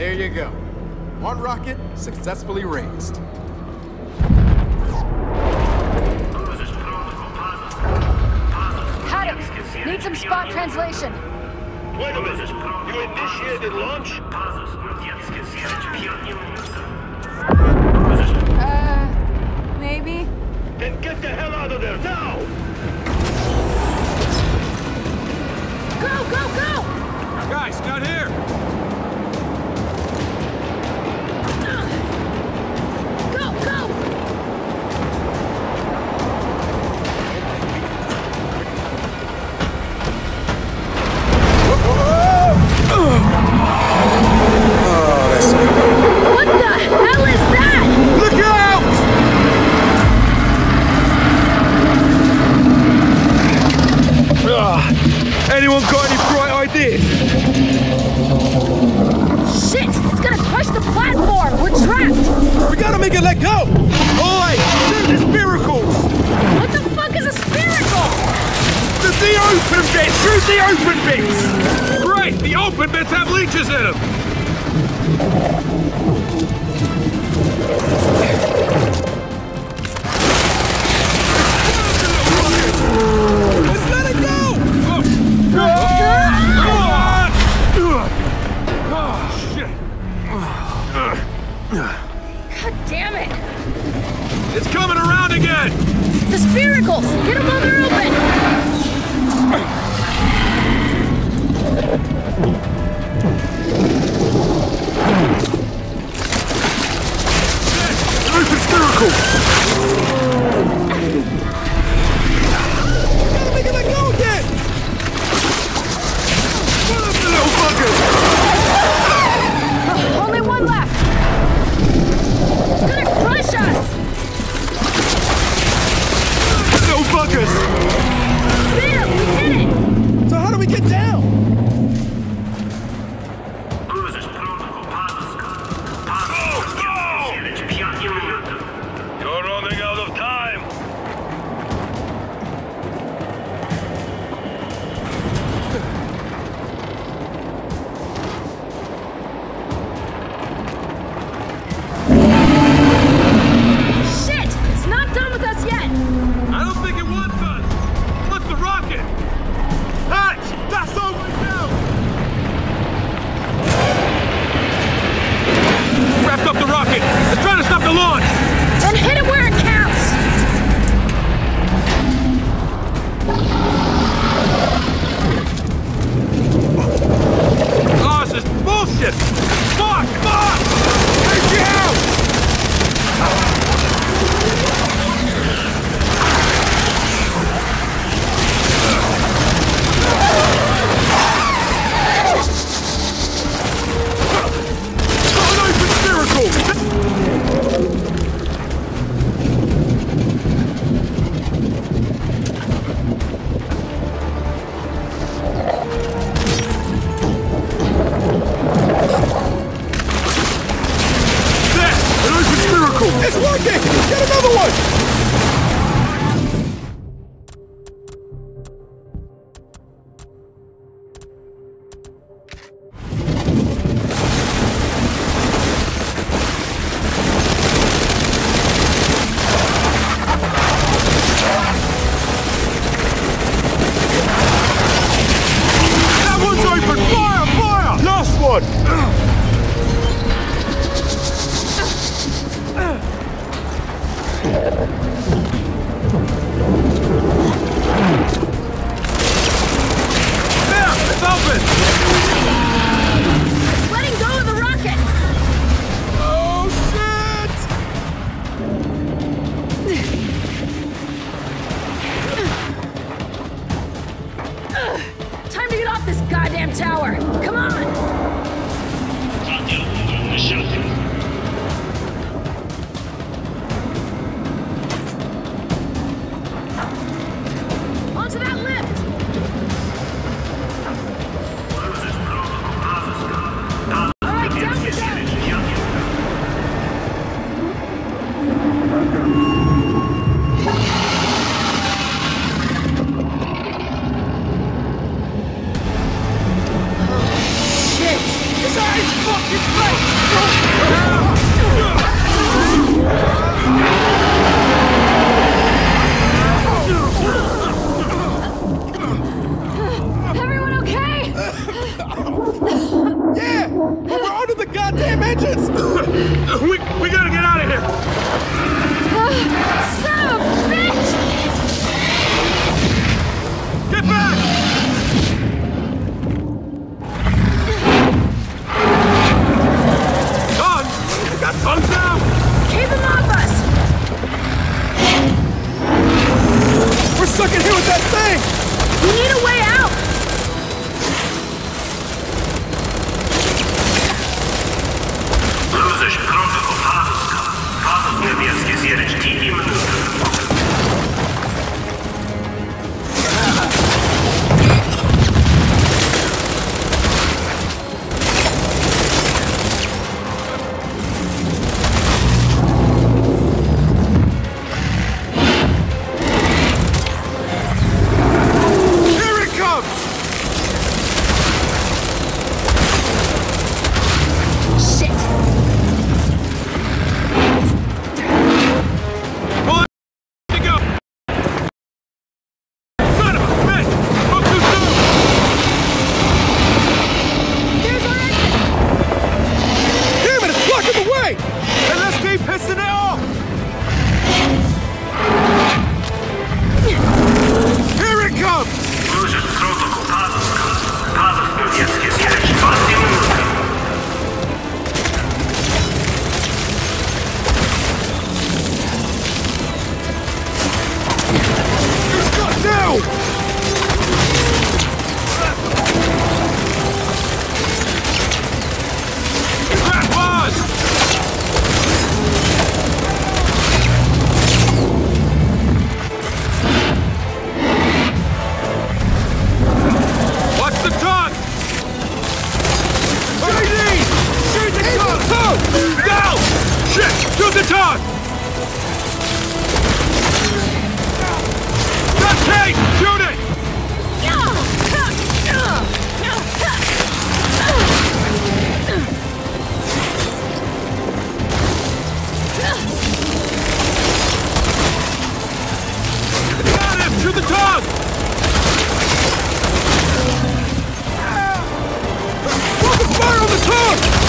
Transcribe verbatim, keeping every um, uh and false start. There you go. One rocket successfully raised. Haddock, need some spot translation. Wait a minute. You initiated launch? Uh, maybe? Then get the hell out of there now! Go, go, go! Guys, not here! Anyone got any bright ideas? Shit! It's gonna crush the platform! We're trapped! We gotta make it let go! Oi! Shoot the spiracles! What the fuck is a spiracle? The, the open bits! Shoot the open bits! Right! The open bits have leeches in them! Let's let it go! Go! Oh, shit. God damn it! It's coming around again! The spiracles! Get them while they're open! Shit! Open spiracles! Uh, only one left! It's gonna crush us! No fuckers! There! We did it! So how do we get down? Oh, no! You're running out of time! It's fucking great! stuck in here with that thing! We need a way out! Löse Sprache vom Haruska. Haruska wird gesiedelt, die ihm lösen. Fire on the top!